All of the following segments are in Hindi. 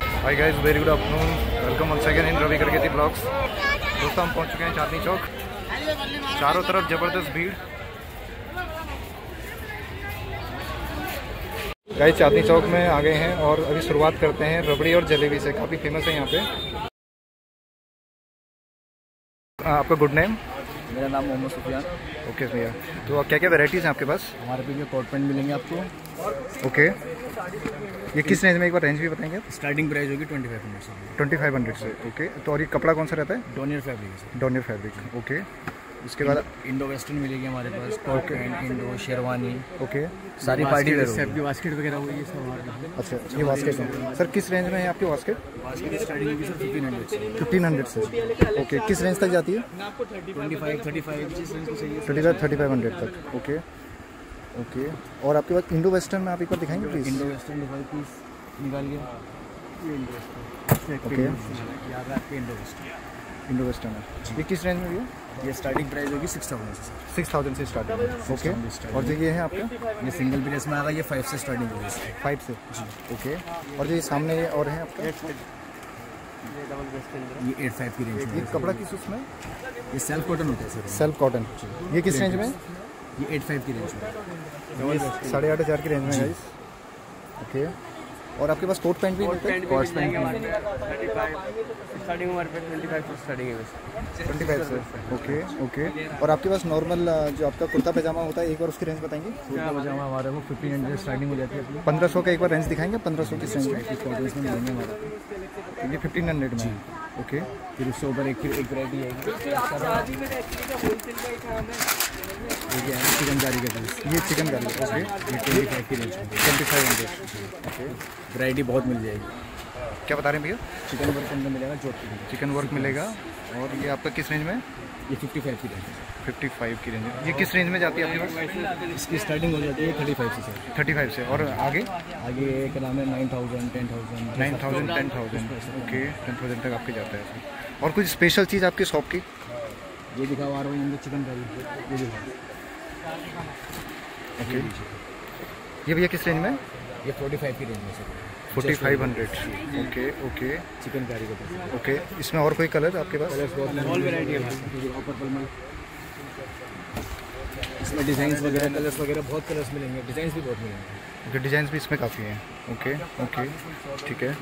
Hi guys, very good afternoon, welcome on second in Ravi करके थी ब्लॉग्स। दोस्तों, हम पहुंच चुके हैं चाँदनी चौक। चारों तरफ जबरदस्त भीड़। गाइस, चाँदनी चौक में आ गए हैं और अभी शुरुआत करते हैं रबड़ी और जलेबी से। काफ़ी फेमस है यहाँ पे। आपका गुड नेम? मेरा नाम मोहम्मद सुफियान। ओके भैया, तो क्या क्या वेराइटीज़ हैं आपके पास? हमारे पे कॉट पैंट मिलेंगे आपको। ओके, ये किस रेंज में, एक बार रेंज भी बताएंगे आप? स्टार्टिंग प्राइस होगी 2500 से। 2500 से, ओके। तो और ये कपड़ा कौन सा रहता है? Donear fabric. Donear fabric, okay. उसके बाद इंडो वेस्टर्न मिलेगी हमारे पास, coat pant, Indo, sherwani, okay. सारी पार्टी वेयर होगी। आपकी बास्केट वगैरह होगी ये सब हमारे पास। अच्छा, ये बास्केट है सर। किस रेंज में है आपकी बास्केट? बास्केट स्टार्टिंग होगी सर 1500 से। 1500 से, ओके। किस रेंज तक जाती है? 2500 तक, ओके ओके। और आपके पास इंडो वेस्टर्न में आप एक बार दिखाएंगे प्लीज? इंडो वेस्टर्न दिखाइए प्लीज, निकालिए। ये इंडो वेस्टर्न, ओके। याद है आपके इंडो वेस्टर्न। इंडो वेस्टर्न है ये किस रेंज में भैया? ये स्टार्टिंग प्राइस होगी 6000 से। 6000 से स्टार्टिंग, ओके। और जो ये है आपका, ये सिंगल पीस में आएगा, ये 5 से स्टार्टिंग होगी। 5 से, जी, ओके। और जो ये सामने ये और है आपका, ये डबल वेस्टर्न, ये 8500 की रेंज में। ये कपड़ा किस उसमें? ये सेल्फ कॉटन होता है सर। सेल्फ कॉटन, ये किस रेंज में? ये 8500 की रेंज में। 8500 की रेंज में गाइस, ओके। और आपके पास कोट पैंट भी मिलता है? कोट पैंट स्टार्टिंग हमारे पे 2500 से स्टार्टिंग है वैसे। 2500 से, ओके ओके। और आपके पास नॉर्मल जो आपका कुर्ता पैजामा होता है, एक बार उसकी रेंज बताएंगे? कुर्ता पैजामा हमारे को 1500 से स्टार्टिंग हो जाती है। 1500 का एक बार रेंज दिखाएंगे? 1500 की रेंज में मिलेंगे हमारा, ये 1500 में, ओके। फिर उससे ऊपर एक वैरायटी है, ये चिकनकारी का पीस। ये चिकनकारी, ओके। ये 2500, ओके। वैरायटी बहुत मिल जाएगी। क्या बता रहे हैं भैया? चिकन वर्क अंदर मिलेगा, जो चिकन वर्क मिलेगा। और ये आपका किस रेंज में? ये 5500 की रेंज। 5500 की रेंज। ये किस रेंज में जाती है आपके पास? इसकी स्टार्टिंग हो जाती है 3500 से। 3500 से, और आगे आगे एक नाम है 9000, 10000, 10000, 10000, ओके। 10000 तक आपके जाता है। और कुछ स्पेशल चीज़ आपकी शॉप की? ये दिखाओ आ रहा हूँ, चिकन करी, ये दिखाओ, ओके। ये भैया किस रेंज में? ये 4500 की रेंज में sir. 4500, okay okay. Chikankari का, ओके। इसमें और कोई कलर आपके पास? ऑल वैरायटी है, पर्पल में। इसमें डिज़ाइंस वगैरह, कलर्स वगैरह, बहुत कलर्स मिलेंगे। डिज़ाइंस भी बहुत मिलेंगे, डिज़ाइंस भी इसमें काफ़ी हैं, ओके ओके, ठीक है।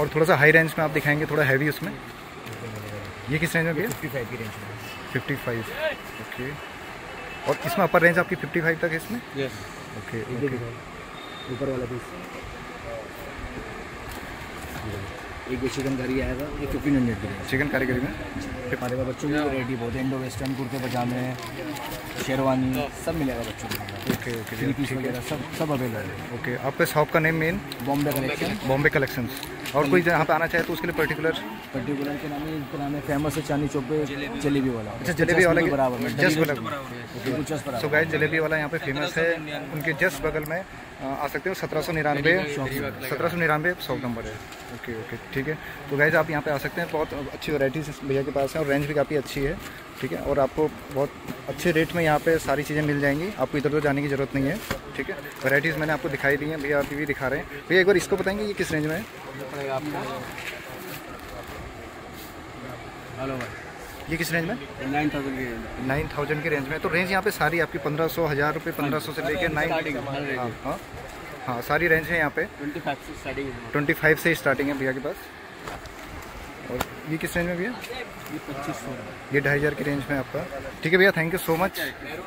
और थोड़ा सा हाई रेंज में आप दिखाएंगे, थोड़ा हैवी उसमें। ये किस रेंज में भैया? 5500 की रेंज में। 5500, ओके। और इसमें अपर रेंज आपकी 5500 तक है इसमें? Yes, okay. ऊपर वाला पीस एक चिकनकारी आएगा, ये 1500 की रेंज। चिकन कारीगरी में हमारे पास बच्चों की वैरायटी बहुत है। इंडो वेस्टर्न, कुर्ते पजामे, शेरवानी, सब मिलेगा बच्चों को, ओके ओके, ठीक है। सब अवेलेबल है, ओके। आपके शॉप का name? Main Bombay collection. Bombay collection. और कोई यहाँ पे आना चाहे तो उसके लिए पर्टिकुलर के नाम है, इनका नाम है फेमस है चाँदनी चौक पे जलेबी वाला। अच्छा, जलेबी वाला के बराबर, जस्ट बगल। सो गाइस, जलेबी वाला यहाँ पे फेमस है, उनके जस्ट बगल में आ सकते हो। 1799 शॉप नंबर है, ओके ओके, ठीक है। तो गाइस, आप यहाँ पे आ सकते हैं। बहुत अच्छी वैरायटीज भैया के पास है और रेंज भी काफ़ी अच्छी है, ठीक है। और आपको बहुत अच्छे रेट में यहाँ पे सारी चीज़ें मिल जाएंगी, आपको इधर उधर जाने की ज़रूरत नहीं है, ठीक है। वैरायटीज़ मैंने आपको दिखाई दी हैं, भैया आप भी दिखा रहे हैं। भैया एक बार इसको बताएंगे, ये किस रेंज में है? हेलो भाई, ये किस रेंज में? 9000 की रेंज। 9000 की रेंज में। तो रेंज यहाँ पे सारी आपकी 1500, 1000 रुपये, 1500 से लेकर 9000, हाँ हाँ, सारी रेंज है यहाँ पे। 25 से स्टार्टिंग है भैया के पास। और ये किस रेंज में भैया? ये 2500। ये 2500 की रेंज में आपका, ठीक है भैया। थैंक यू सो मच,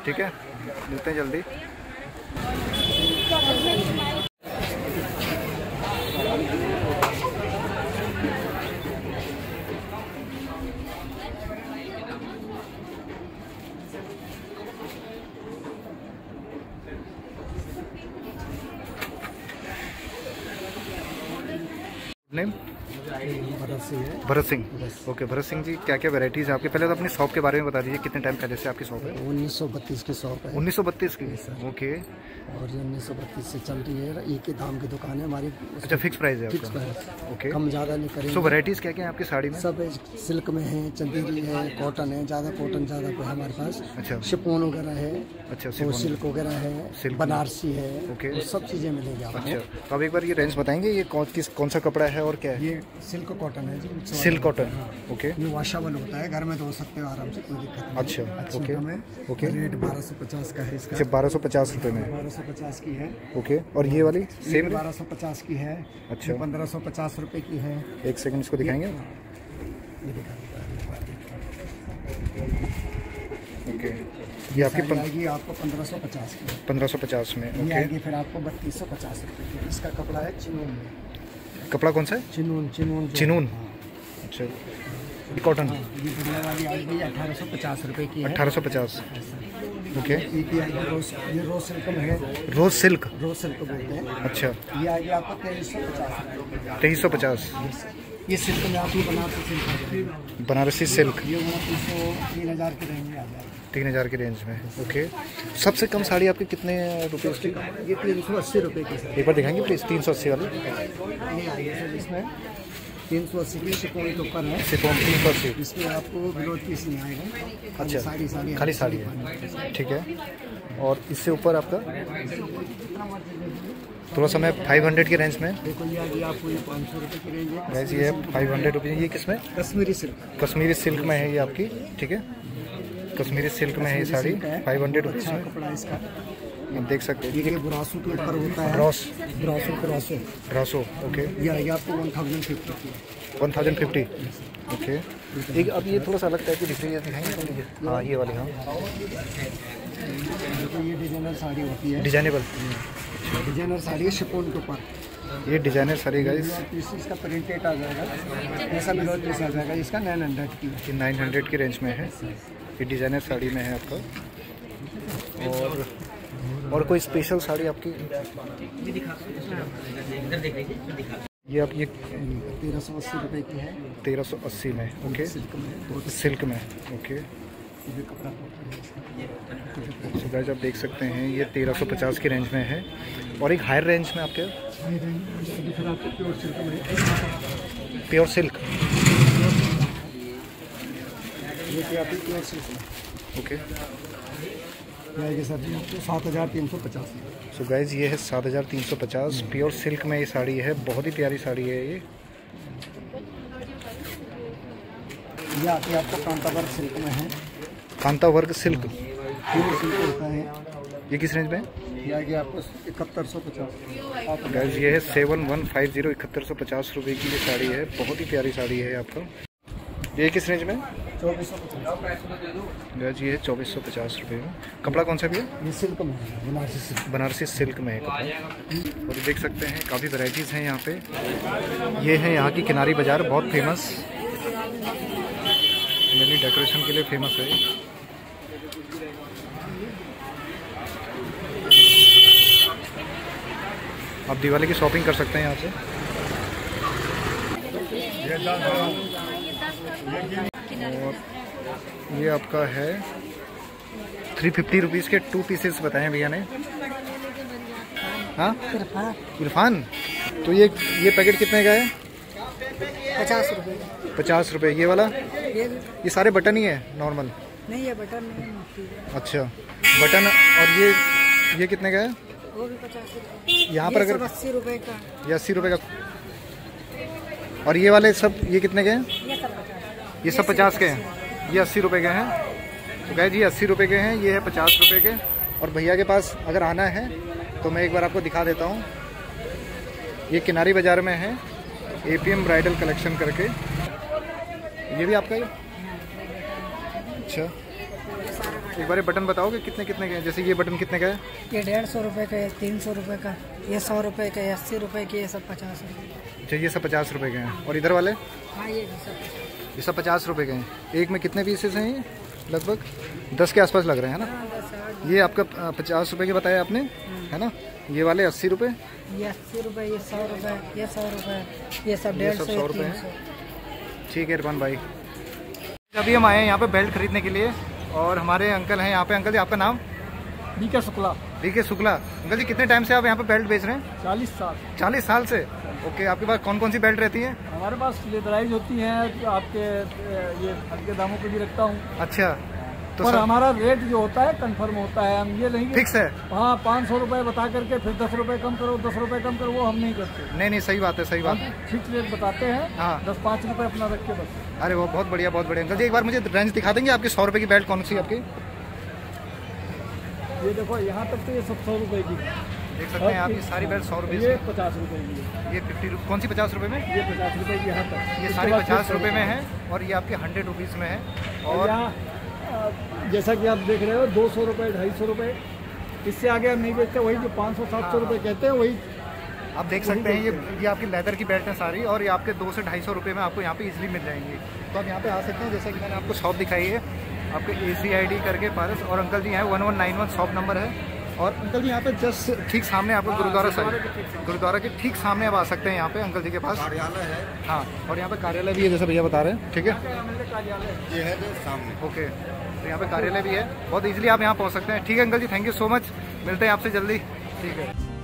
ठीक है, मिलते हैं जल्दी। नेम? भरत सिंह। ओके भरत सिंह जी, क्या क्या वैरायटीज़ है आपके? पहले तो अपनी शॉप के बारे में बता दीजिए, कितने टाइम पहले से आपकी शॉप है? 1932 की शॉप है। 1932 की? ओके। और ये 1932 से चल रही है, एक ही दाम की दुकान है हमारी। अच्छा, फिक्स प्राइस है? फिक्स प्राइस, ओके, कम ज़्यादा नहीं करेंगे। तो वैरायटीज़ क्या क्या है आपकी साड़ी में? सब सिल्क में है, चंदेरी है, कॉटन है, ज़्यादा कॉटन ज़्यादा है हमारे पास। अच्छा, शिफॉन वगैरह है। अच्छा, सिल्क वगैरह है, बनारसी है, ओके, सब चीज़ें मिलेगी आपको। अच्छा, अब एक बार ये रेंज बताएंगे, ये कौन सा कपड़ा है और क्या है? ये सिल्क कॉटन है जी। Silk cotton, okay. ये वाशाबल होता है, घर में धो सकते हो आराम से, कोई दिक्कत नहीं। अच्छा, ओके ओके। रेट 1250 का है इसका। 1250 रुपये में? 1250 की है, ओके। और ये वाली सेम 1250 की है। अच्छा, 1550 रुपये की है। एक सेकंड, इसको दिखाएंगे, ओके। ये आपकी आएगी आपको 1550 की, 1550 में, ओके। आएगी फिर आपको 3250 रुपये की। इसका कपड़ा है चिनून में। कपड़ा कौन सा है? चिनून। अच्छा, कॉटन। ये बढ़िया वाली आएगी 1850 रुपये की, 1850, ओके। ये रोज सिल्क में है। रोज सिल्क बोलते हैं। अच्छा, ये आएगी आपको 2350। ये सिल्क में आप बनारसी सिल्क, ये 3000 की रेंज में आ जाएगा। 3000 की रेंज में, ओके। सबसे कम साड़ी आपकी कितने रुपये की? ये 380 रुपये की। एक बार दिखाएंगे प्लीज़, 380 वाली। इसमें 380 की शिफॉन के ऊपर है। शिफॉन 380, इसमें आपको ब्लाउज पीस नहीं आएगा। अच्छा, खाली साड़ी है, ठीक है। और इससे ऊपर आपका थोड़ा समय 500 की रेंज में। देखो ये आपको 500 रुपये की रेंज है गाइस, ये 500 रुपये। ये किसमें? कश्मीरी सिल्क में है ये आपकी, ठीक है। कश्मीरी सिल्क में है ये साड़ी, 500 रुपये में कपड़ा इसका। आप देख सकते हैं ये ब्रासो के ऊपर होता है। Brasso, okay. ये आएगी आपको 1050 की। 1050, ओके। एक अब ये थोड़ा सा अलग टाइप की दिख रही है, दिखाएंगे। हाँ, ये वाली। हाँ, ये डिजाइनर साड़ी होती है। डिजाइनर साड़ी है, शिफॉन के ऊपर। ये डिजाइनर साड़ी गाइस, इसका प्रिंटेड आ जाएगा, ऐसा ब्लाउज पीस आ जाएगा इसका 900 की रेंज में है। ये डिजाइनर साड़ी में है आपका। और कोई स्पेशल साड़ी आपकी? ये आप, ये 1380 रुपये की है। 1380 में, ओके। सिल्क में, ओके। तो गाइस आप देख सकते हैं ये 1350 की रेंज में है। और एक हायर रेंज में आपके प्योर सिल्क, ओके। तो 7350। सो गाइस ये है 7350 प्योर सिल्क में। ये साड़ी है, बहुत ही प्यारी साड़ी है ये। आती है आपको कांतावर्क सिल्क में है। कांतावर्क सिल्क, होता है। ये किस रेंज में? ये आपको 7150। गाइस ये है 7150, 7150 रुपये की ये साड़ी है, बहुत ही प्यारी साड़ी है आपको। ये किस रेंज में? 2450। गाइस ये है 2450 रुपये में। कपड़ा कौन सा भी है? ये सिल्क में, बनारसी सिल्क में है कपड़ा। और देख सकते हैं काफ़ी वेराइटीज़ हैं यहाँ पे। ये है यहाँ की किनारी बाज़ार, बहुत फेमस, मेनली डेकोरेशन के लिए फेमस है। आप दिवाली की शॉपिंग कर सकते हैं यहाँ से। और ये आपका है 350 रुपीज़ के 2 पीसेस बताएं भैया ने। हाँ, इरफान। तो ये पैकेट कितने का है? 50 रुपये। ये वाला, ये सारे बटन ही है नॉर्मल? नहीं, ये बटन नहीं। अच्छा, बटन। और ये कितने का है? वो भी 50 रुपये। यहाँ पर अगर 80 रुपये का, ये 80 रुपये का। और ये वाले सब, ये कितने के हैं? ये सब 50 के हैं। ये 80 रुपये के हैं। तो गाइस ये 80 रुपये के हैं, ये है 50 रुपये के। और भैया के पास अगर आना है तो मैं एक बार आपको दिखा देता हूँ। ये किनारी बाज़ार में है, APM ब्राइडल कलेक्शन करके। ये भी आपका ही? अच्छा, एक बार बटन बताओगे कितने के हैं? जैसे ये बटन कितने का है? ये 150 रुपये का है, 300 रुपये का, ये 100 रुपये का, 80 रुपये के, ये सब 50 रुपये। अच्छा, ये सब 50 रुपये के हैं। और इधर वाले? हाँ, ये सब 50 रुपये के हैं। एक में कितने पीसेस हैं ये? लगभग 10 के आसपास लग रहे हैं ना। ये आपका 50 रुपये के बताया आपने है ना, ये वाले 80 रुपये, ये 80 रुपये, ये 100 रुपये, ये 100 रुपये, ये सब 150 रुपये है। ठीक है इरफान भाई, अभी हम आए हैं यहाँ पे बेल्ट खरीदने के लिए और हमारे अंकल हैं यहाँ पे। अंकल जी आपका नाम? BK Shukla. BK Shukla, uncle ji कितने टाइम से आप यहाँ पे बेल्ट बेच रहे हैं? 40 साल। 40 साल से? ओके, आपके पास कौन कौन सी बेल्ट रहती है? हमारे पास लेदराइज होती है, आपके ये हल्के दामों पे भी रखता हूँ। अच्छा, तो पर हमारा रेट जो होता है कंफर्म होता है, हम ये नहीं फिक्स है। हाँ, 500 रुपये बता करके फिर 10 रुपये कम करो, 10 रुपये कम करो, वो हम नहीं करते। नहीं नहीं, सही बात है, सही बात है, फिक्स रेट बताते हैं। हाँ, 10-5 रुपये अपना रख के बस। अरे वो बहुत बढ़िया, बहुत बढ़िया। अंकल जी एक बार मुझे रेंज दिखा देंगे आपकी 100 रुपये की बेल्ट कौन सी आपकी? ये देखो, यहाँ तक तो ये सब 100 रुपये की देख सकते हैं आपकी सारी बेल्ट 100 रुपये। ये 50 रुपये की, ये 50 रुपये। कौन सी 50 रुपये में? ये 50 रुपये की। यहाँ तक ये सारी 50 रुपये में है और ये आपके 100 रुपीज़ में है। और जैसा कि आप देख रहे हो 200 रुपये, 250 रुपये, इससे आगे हम नहीं बेचते। वही जो 500-700 रुपये कहते हैं वही आप देख सकते हैं। ये आपकी लेदर की बेल्ट है सारी और ये आपके 200-250 रुपये में आपको यहाँ पे इजीली मिल जाएंगी। तो आप यहाँ पे आ सकते हैं। जैसा कि मैंने आपको शॉप दिखाई है आपके ACID करके पारस, और अंकल जी हैं 1191 शॉप नंबर है। और अंकल जी यहाँ पे जस्ट ठीक सामने आपको गुरुद्वारा साहिब, गुरुद्वारा के ठीक सामने आप आ सकते हैं यहाँ पे। अंकल जी के पास कार्यालय है। हाँ, और यहाँ पे कार्यालय भी है जैसे भैया बता रहे हैं। ठीक है, कार्यालय ये है सामने। ओके, तो यहाँ पे कार्यालय भी है, बहुत इजीली आप यहाँ पहुँच सकते हैं। ठीक है uncle ji, thank you so much, मिलते हैं आपसे जल्दी। ठीक है।